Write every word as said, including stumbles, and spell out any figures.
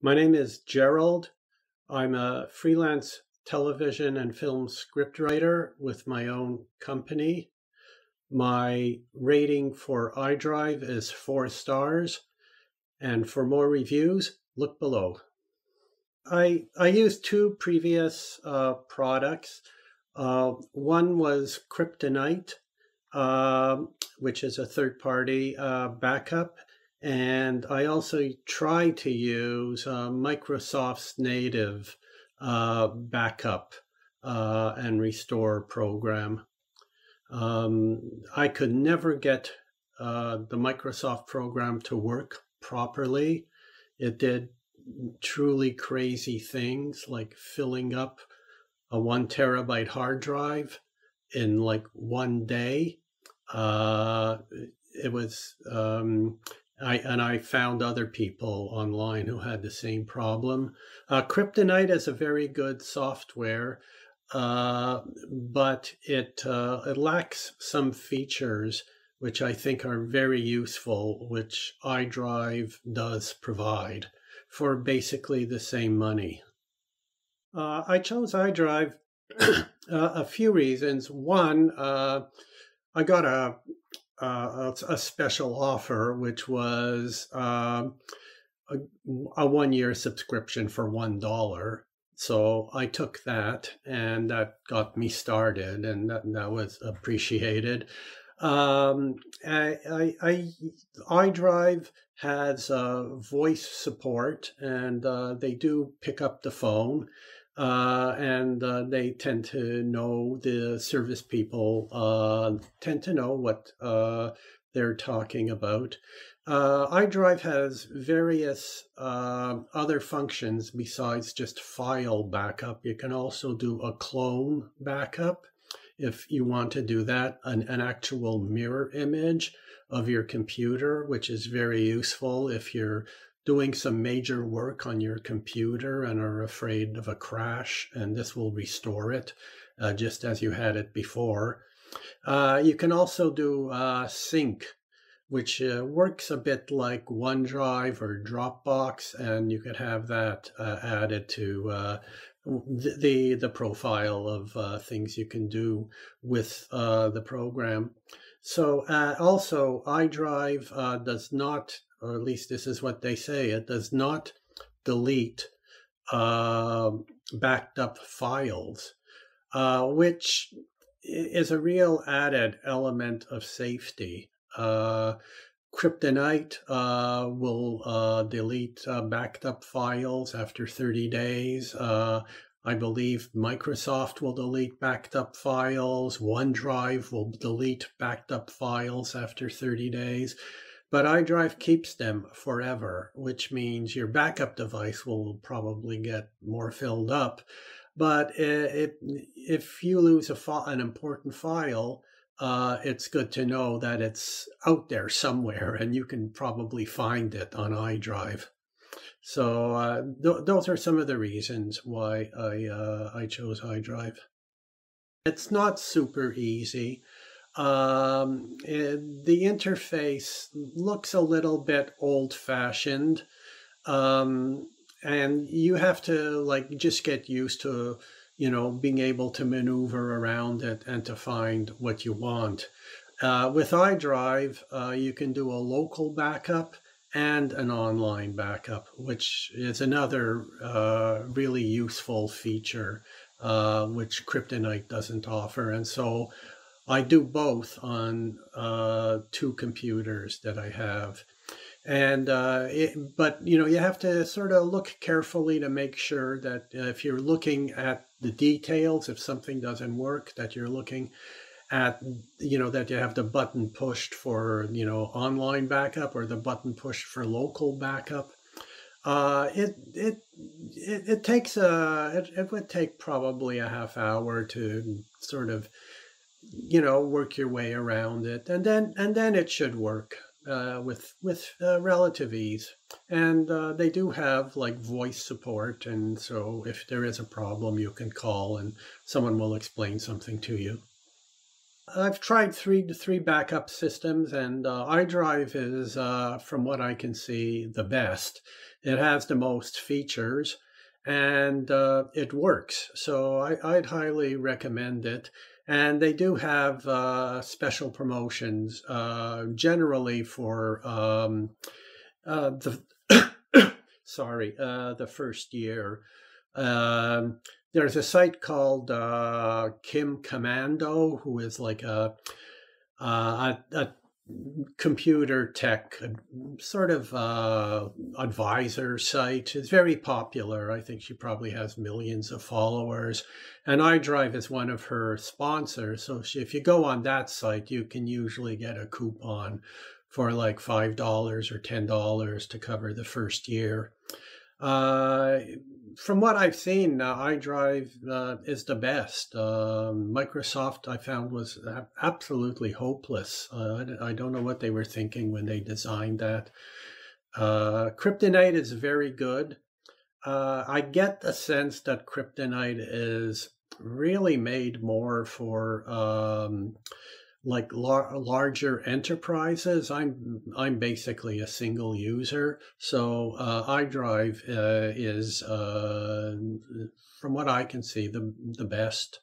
My name is Gerald. I'm a freelance television and film scriptwriter with my own company. My rating for iDrive is four stars. And for more reviews, look below. I, I used two previous uh, products. Uh, one was Kryptonite, uh, which is a third-party uh, backup. And I also try to use uh, Microsoft's native uh, backup uh, and restore program. Um, I could never get uh, the Microsoft program to work properly. It did truly crazy things like filling up a one terabyte hard drive in like one day. Uh, it was... Um, I, and I found other people online who had the same problem. Uh, Kryptonite is a very good software, uh, but it, uh, it lacks some features which I think are very useful, which iDrive does provide for basically the same money. Uh, I chose iDrive uh, a few reasons. One, uh, I got a Uh, a special offer, which was uh, a, a one-year subscription for one dollar. So I took that, and that got me started, and that, that was appreciated. Um, I, I, I, iDrive has uh, voice support, and uh, they do pick up the phone. Uh, and uh, they tend to know, the service people uh, tend to know what uh, they're talking about. Uh, iDrive has various uh, other functions besides just file backup. You can also do a clone backup if you want to do that, an, an actual mirror image of your computer, which is very useful if you're doing some major work on your computer and are afraid of a crash, and this will restore it uh, just as you had it before. Uh, you can also do uh, sync, which uh, works a bit like OneDrive or Dropbox, and you could have that uh, added to uh, the, the profile of uh, things you can do with uh, the program. So uh, also iDrive uh, does not, or at least this is what they say, it does not delete uh, backed up files, uh, which is a real added element of safety. Uh, Kryptonite uh, will uh, delete uh, backed up files after thirty days. Uh, I believe Microsoft will delete backed up files. OneDrive will delete backed up files after thirty days. But iDrive keeps them forever, which means your backup device will probably get more filled up. But it, if you lose a an important file, uh, it's good to know that it's out there somewhere, and you can probably find it on iDrive. So uh, th those are some of the reasons why I, uh, I chose iDrive. It's not super easy. Um, it, the interface looks a little bit old-fashioned, um, and you have to like just get used to, you know, being able to maneuver around it and to find what you want. Uh, with iDrive, uh, you can do a local backup and an online backup, which is another uh, really useful feature, uh, which Kryptonite doesn't offer, and so I do both on uh, two computers that I have, and uh, it, but you know, you have to sort of look carefully to make sure that if you're looking at the details, if something doesn't work, that you're looking at, you know, that you have the button pushed for, you know, online backup or the button pushed for local backup. Uh, it, it it it takes a it, it would take probably a half hour to sort of, you know, work your way around it, and then and then it should work uh, with with uh, relative ease. And uh, they do have like voice support, and so if there is a problem, you can call, and someone will explain something to you. I've tried three three backup systems, and uh, iDrive is, uh, from what I can see, the best. It has the most features, and uh, it works. So I, I'd highly recommend it. And they do have uh, special promotions, uh, generally for um, uh, the sorry uh, the first year. Um, There's a site called uh, Kim Commando, who is like a, uh, a, a computer tech sort of uh, advisor site. It's very popular. I think she probably has millions of followers. And iDrive is one of her sponsors. So she, if you go on that site, you can usually get a coupon for like five dollars or ten dollars to cover the first year. Uh, from what I've seen, uh, iDrive uh, is the best. Uh, Microsoft, I found, was absolutely hopeless. Uh, I don't know what they were thinking when they designed that. Uh, Kryptonite is very good. Uh, I get the sense that Kryptonite is really made more for um, like lar larger enterprises. I'm I'm basically a single user, so uh, iDrive uh, is, uh, from what I can see, the the best.